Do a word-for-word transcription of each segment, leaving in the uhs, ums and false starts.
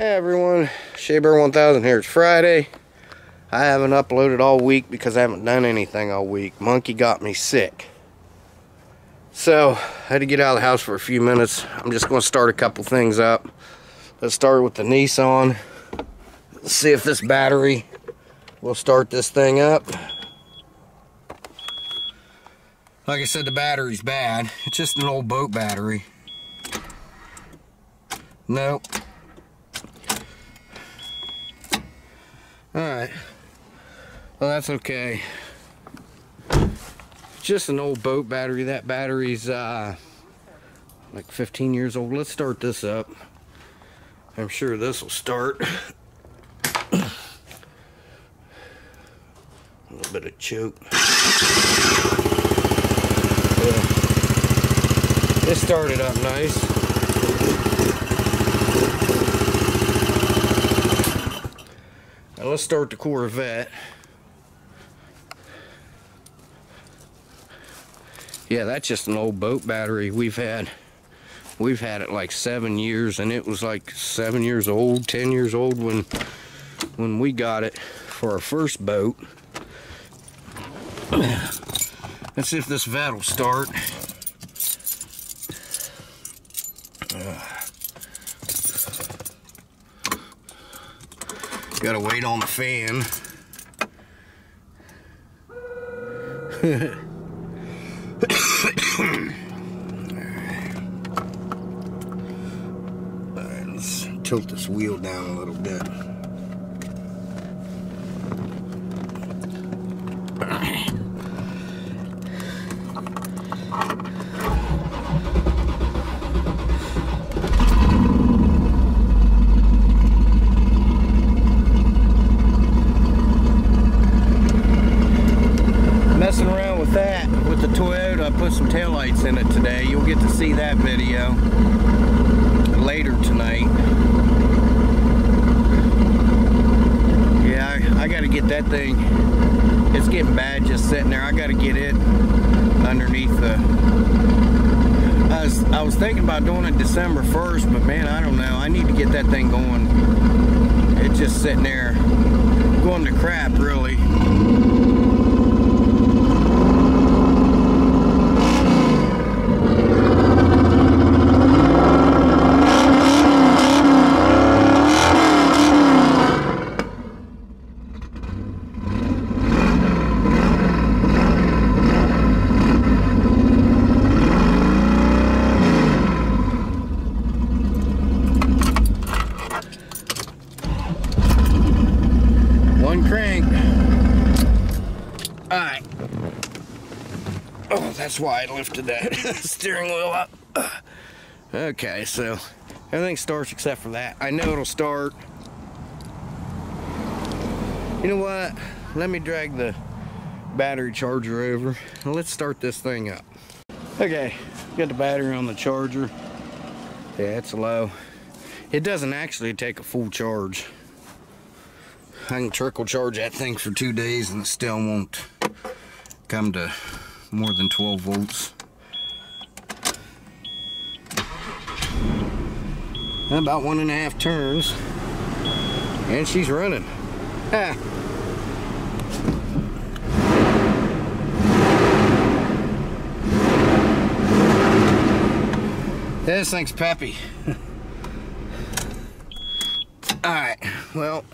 Hey everyone, Shabear one thousand here. It's Friday. I haven't uploaded all week because I haven't done anything all week. Monkey got me sick, so I had to get out of the house for a few minutes. I'm just going to start a couple things up. Let's start with the Nissan. Let's see if this battery will start this thing up. Like I said, the battery's bad. It's just an old boat battery. Nope. Alright, well that's okay. Just an old boat battery. That battery's uh, like fifteen years old. Let's start this up. I'm sure this will start. A little bit of choke. Yeah. It started up nice. Now let's start the Corvette. Yeah, that's just an old boat battery. We've had we've had it like seven years, and it was like seven years old, ten years old when when we got it for our first boat. Let's see if this vet will start. Uh. Gotta wait on the fan. Alright, All right, let's tilt this wheel down a little bit. That with the Toyota, I put some taillights in it today. You'll get to see that video later tonight. Yeah, I, I gotta get that thing. It's getting bad just sitting there. I gotta get it underneath the I was, I was thinking about doing it December first, but man, I don't know. I need to get that thing going. It's just sitting there going to crap, really. Alright. Oh, that's why I lifted that steering wheel up. Okay, so everything starts except for that. I know it'll start. You know what? Let me drag the battery charger over. Let's start this thing up. Okay, got the battery on the charger. Yeah, it's low. It doesn't actually take a full charge. I can trickle charge that thing for two days and it still won't come to more than twelve volts. About one and a half turns and she's running. Ah. This thing's peppy. Alright, well,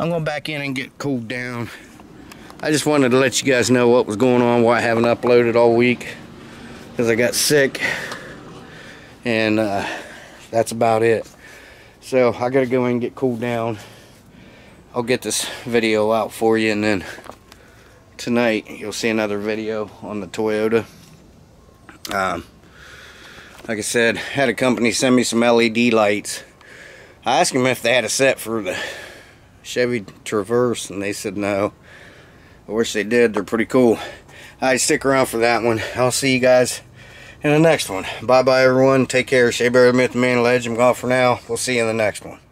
I'm going back in and get cooled down. I just wanted to let you guys know what was going on, why I haven't uploaded all week, because I got sick, and uh, that's about it. So I got to go in and get cooled down. I'll get this video out for you, and then tonight you'll see another video on the Toyota. Um, like I said, had a company send me some L E D lights. I asked them if they had a set for the Chevy Traverse, and they said no. I wish they did. They're pretty cool. Alright, stick around for that one. I'll see you guys in the next one. Bye bye everyone. Take care. Shabear, myth, man, legend. I'm gone for now. We'll see you in the next one.